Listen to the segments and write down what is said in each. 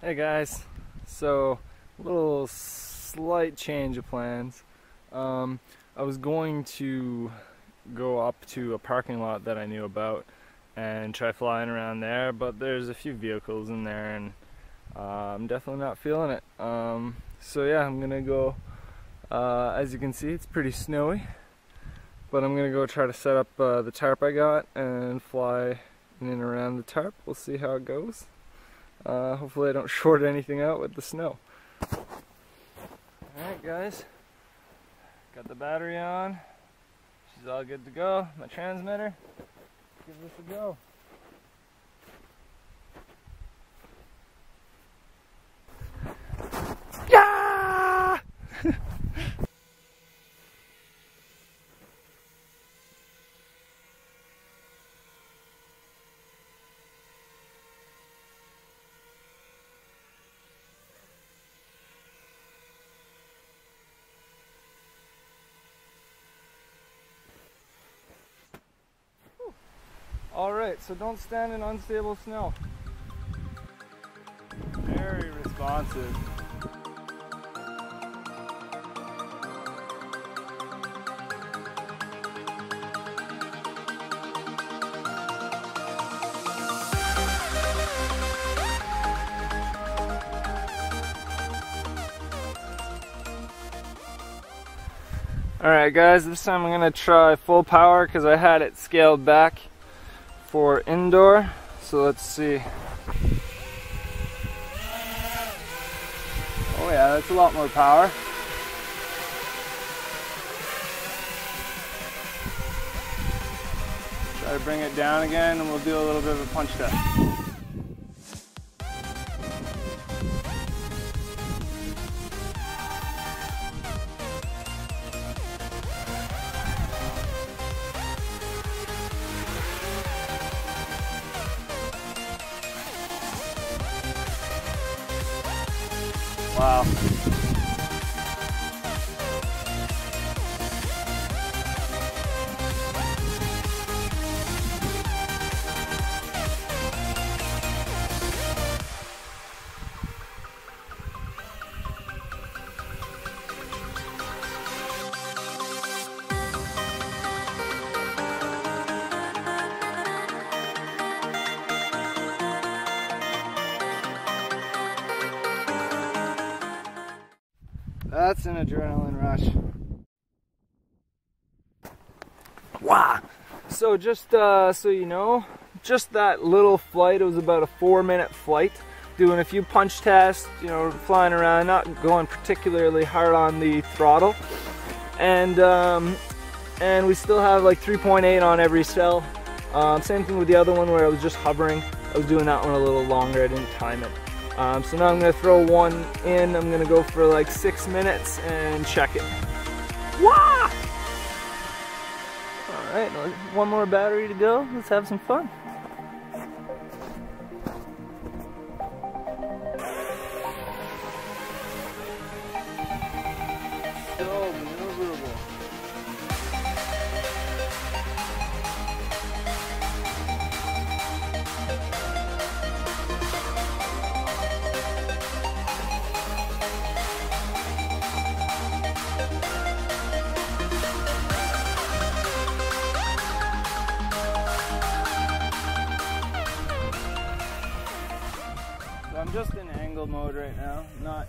Hey guys, so a little slight change of plans. I was going to go up to a parking lot that I knew about and try flying around there, but there's a few vehicles in there and I'm definitely not feeling it. So yeah, I'm gonna go, as you can see it's pretty snowy, but I'm gonna go try to set up the tarp I got and fly in and around the tarp. We'll see how it goes. Hopefully I don't short anything out with the snow. Alright guys, got the battery on, she's all good to go, my transmitter, let's give this a go. Yeah! Alright, so don't stand in unstable snow. Very responsive. Alright guys, this time I'm going to try full power because I had it scaled back for indoor, so let's see. Oh yeah, that's a lot more power. Try to bring it down again and we'll do a little bit of a punch test. Wow. That's an adrenaline rush. Wow! So just so you know, just that little flight, it was about a 4-minute flight, doing a few punch tests, you know, flying around, not going particularly hard on the throttle. And we still have like 3.8 on every cell. Same thing with the other one where I was just hovering. I was doing that one a little longer, I didn't time it. So now I'm going to throw one in, I'm going to go for like 6 minutes and check it. Wow! Alright, one more battery to go, let's have some fun. So maneuverable. I'm just in angle mode right now, not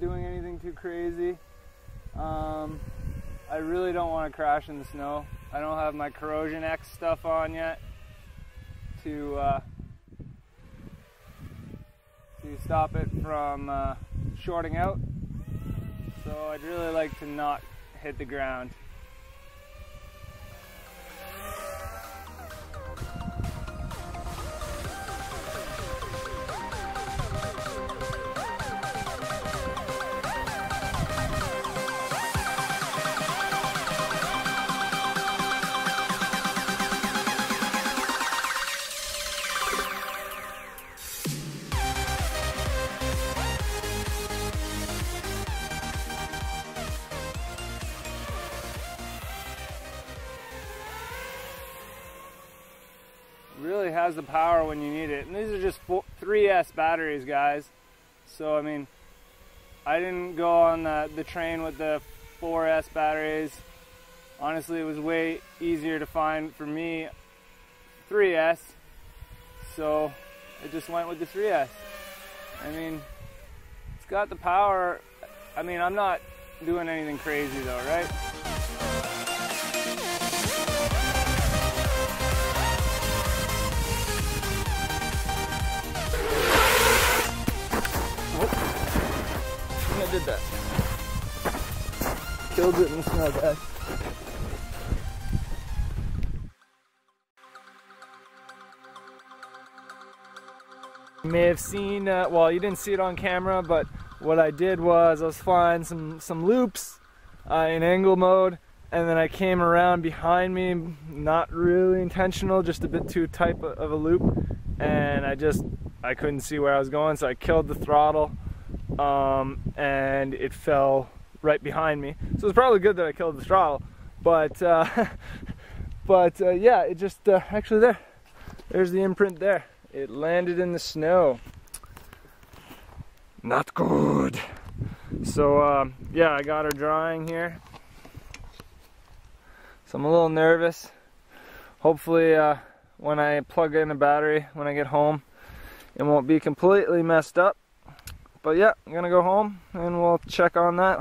doing anything too crazy. I really don't want to crash in the snow. I don't have my Corrosion X stuff on yet to stop it from shorting out. So I'd really like to not hit the ground. has the power when you need it. And these are just 3S batteries, guys. So, I mean, I didn't go on the train with the 4S batteries. Honestly, it was way easier to find for me 3S. So I just went with the 3S. I mean, it's got the power. I mean, I'm not doing anything crazy though, right? I did that. Killed it in the snow, guys. You may have seen, well, you didn't see it on camera, but what I did was I was flying some loops in angle mode, and then I came around behind me, not really intentional, just a bit too tight of a loop, and I couldn't see where I was going, so I killed the throttle. And it fell right behind me, so it's probably good that I killed the throttle, but yeah, it just actually there's the imprint there. It landed in the snow. Not good. So yeah, I got her drying here, so I'm a little nervous. Hopefully when I plug in the battery when I get home, it won't be completely messed up. But yeah, I'm gonna go home and we'll check on that.